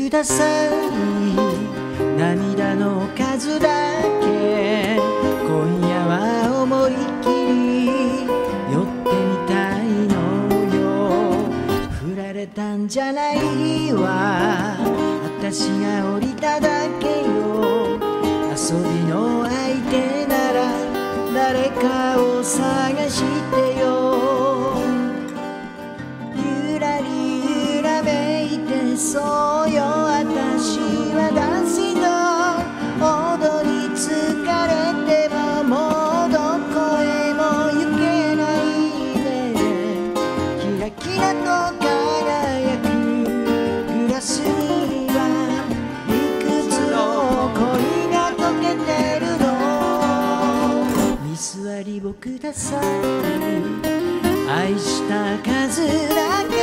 ください」「涙の数だけ今夜は思い切り寄ってみたいのよ」「振られたんじゃないわ私が降りただけよ」「遊びの相手なら誰かを探してよ」そうよ私はダンスの踊り疲れてももうどこへも行けないでキラキラと輝くグラスにはいくつの恋が溶けてるの水割りをください愛した数だけ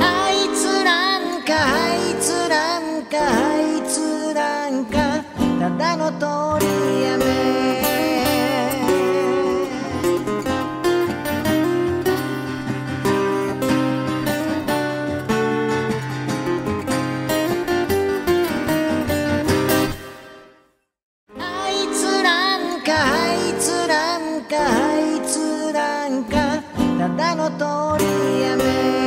あいつなんかただの通りやめあいつなんかただの通りやめ